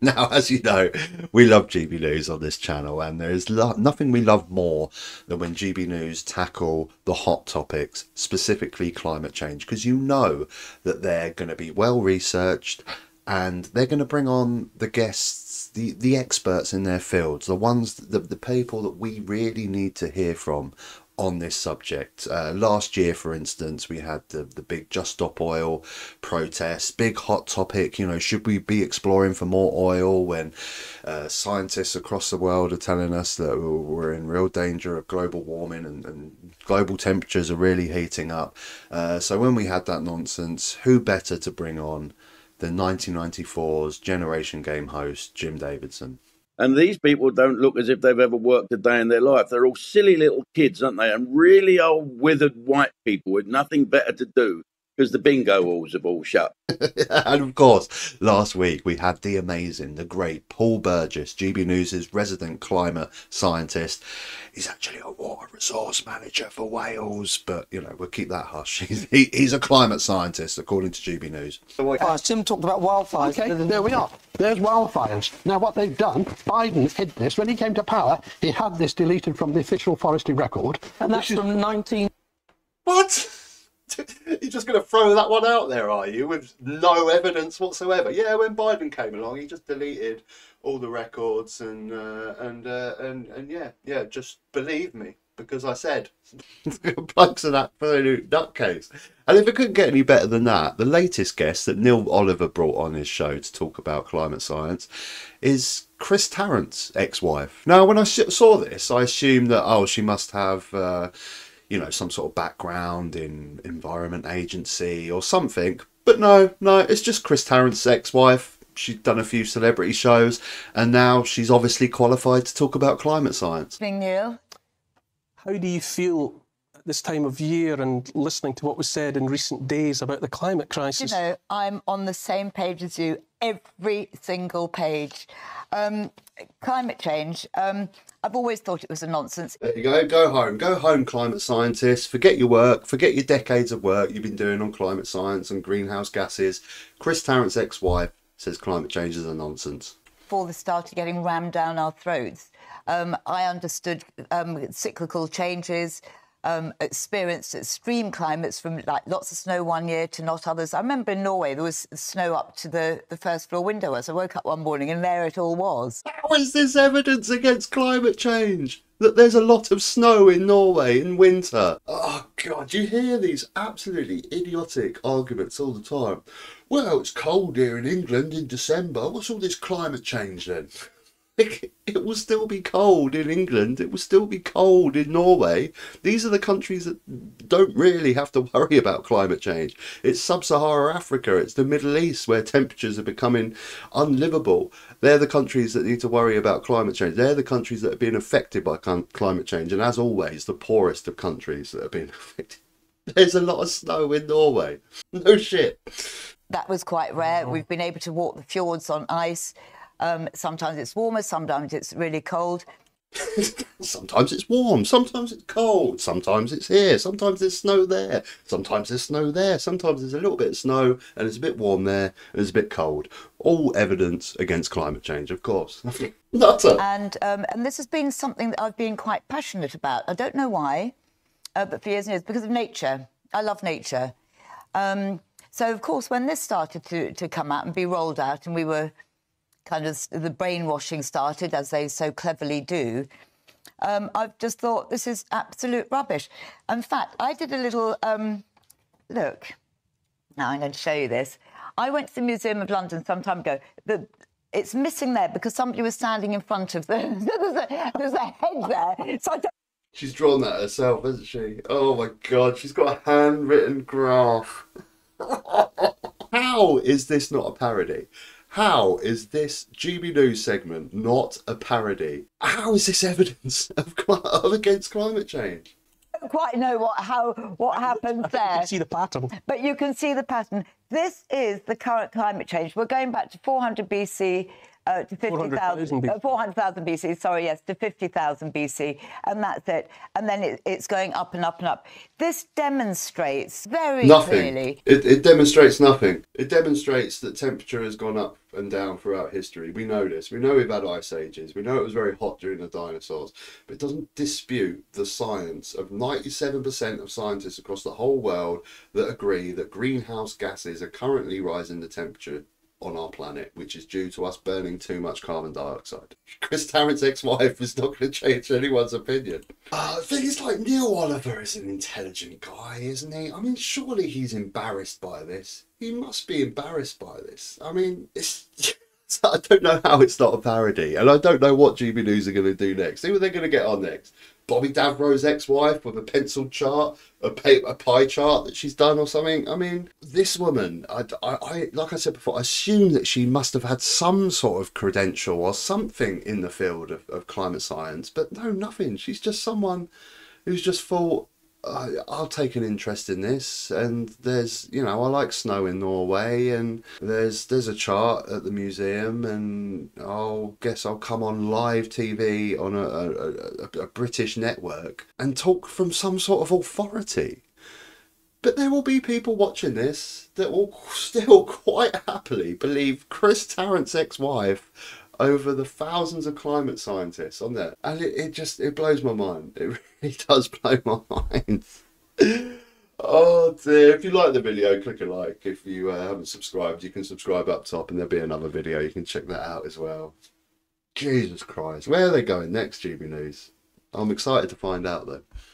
Now, as you know, we love GB News on this channel, and there is nothing we love more than when GB News tackle the hot topics, specifically climate change, because you know that they're going to be well researched, and they're going to bring on the guests, the experts in their fields, the ones, the people that we really need to hear from on this subject. Last year, for instance, we had the big Just Stop Oil protest, big hot topic, you know, should we be exploring for more oil when scientists across the world are telling us that we're in real danger of global warming and global temperatures are really heating up. So when we had that nonsense, who better to bring on than 1994's Generation Game host, Jim Davidson? And these people don't look as if they've ever worked a day in their life. They're all silly little kids, aren't they? And really old, withered white people with nothing better to do because the bingo halls have all shut. And of course, last week we had the amazing, the great Paul Burgess, GB News' resident climate scientist. He's actually a water resource manager for Wales, but, you know, we'll keep that hush. He's a climate scientist, according to GB News. Tim talked about wildfires. Okay, there we are. There's wildfires. Now, what they've done, Biden hid this. When he came to power, he had this deleted from the official forestry record. And that's from 19... What? You're just going to throw that one out there, are you, with no evidence whatsoever? Yeah, when Biden came along, he just deleted all the records and yeah, just believe me, because I said. Plugs an absolute nutcase. And if it couldn't get any better than that, the latest guest that Neil Oliver brought on his show to talk about climate science is Chris Tarrant's ex-wife. Now, when I saw this, I assumed that, oh, she must have you know, some sort of background in environment agency or something, but no, it's just Chris Tarrant's ex-wife. She's done a few celebrity shows, and now she's obviously qualified to talk about climate science. Good evening, Neil. How do you feel at this time of year and listening to what was said in recent days about the climate crisis? You know, I'm on the same page as you, every single page. Climate change, I've always thought it was a nonsense. There you go, go home, climate scientists. Forget your work, forget your decades of work you've been doing on climate science and greenhouse gases. Chris Tarrant's ex-wife says climate change is a nonsense. Before this started getting rammed down our throats, I understood cyclical changes, experienced extreme climates from like lots of snow one year to not others. I remember in Norway there was snow up to the first floor window as I woke up one morning, and there it all was. How is this evidence against climate change? That there's a lot of snow in Norway in winter. Oh God, you hear these absolutely idiotic arguments all the time. Well, it's cold here in England in December. What's all this climate change then? It will still be cold in England. It will still be cold in Norway. These are the countries that don't really have to worry about climate change. It's sub-Saharan Africa. It's the Middle East where temperatures are becoming unlivable. They're the countries that need to worry about climate change. They're the countries that are being affected by climate change. And as always, the poorest of countries that are being affected. There's a lot of snow in Norway. No shit. That was quite rare. We've been able to walk the fjords on ice. Sometimes it's warmer, sometimes it's really cold. Sometimes it's warm, sometimes it's cold, sometimes it's here, sometimes there's snow there, sometimes there's snow there, sometimes there's a little bit of snow and it's a bit warm there and it's a bit cold. All evidence against climate change, of course. Nutter. And this has been something that I've been quite passionate about. I don't know why, but for years and years, because of nature. I love nature. So, of course, when this started to come out and be rolled out, and we were kind of, the brainwashing started, as they so cleverly do, I've just thought this is absolute rubbish. In fact, I did a little look. Now I'm going to show you this. I went to the Museum of London some time ago. It's missing there because somebody was standing in front of them. there's a head there. So I don't... She's drawn that herself, hasn't she? Oh, my God. She's got a handwritten graph. How is this not a parody? How is this GB News segment not a parody? How is this evidence of against climate change? I don't quite know what happened there. You can see the pattern. But you can see the pattern. This is the current climate change. We're going back to 400 BC to 50,000, 400,000 BC, sorry, yes, to 50,000 BC, and that's it. And then it's going up and up and up. This demonstrates very clearly. It demonstrates nothing. It demonstrates that temperature has gone up and down throughout history. We know this. We know we've had ice ages. We know it was very hot during the dinosaurs. But it doesn't dispute the science of 97% of scientists across the whole world that agree that greenhouse gases are currently rising the temperature on our planet, which is due to us burning too much carbon dioxide. Chris Tarrant's ex-wife is not going to change anyone's opinion. Things like Neil Oliver is an intelligent guy, isn't he? I mean, surely he's embarrassed by this. He must be embarrassed by this. I mean, it's... I don't know how it's not a parody, and I don't know what GB News are going to do next. See what they're going to get on next. Bobby Davro's ex-wife with a pencil chart, a pie chart that she's done or something. I mean, this woman, I like I said before, I assume that she must have had some sort of credential or something in the field of climate science, but no, nothing. She's just someone who's just thought, I'll take an interest in this, and there's, you know, I like snow in Norway, and there's a chart at the museum, and I'll guess I'll come on live TV on a British network and talk from some sort of authority. But there will be people watching this that will still quite happily believe Chris Tarrant's ex-wife over the thousands of climate scientists on there. And it just blows my mind. It really does blow my mind. Oh dear. If you like the video, click a like. If you haven't subscribed, you can subscribe up top, and there'll be another video. You can check that out as well. Jesus Christ, where are they going next, GB News? I'm excited to find out though.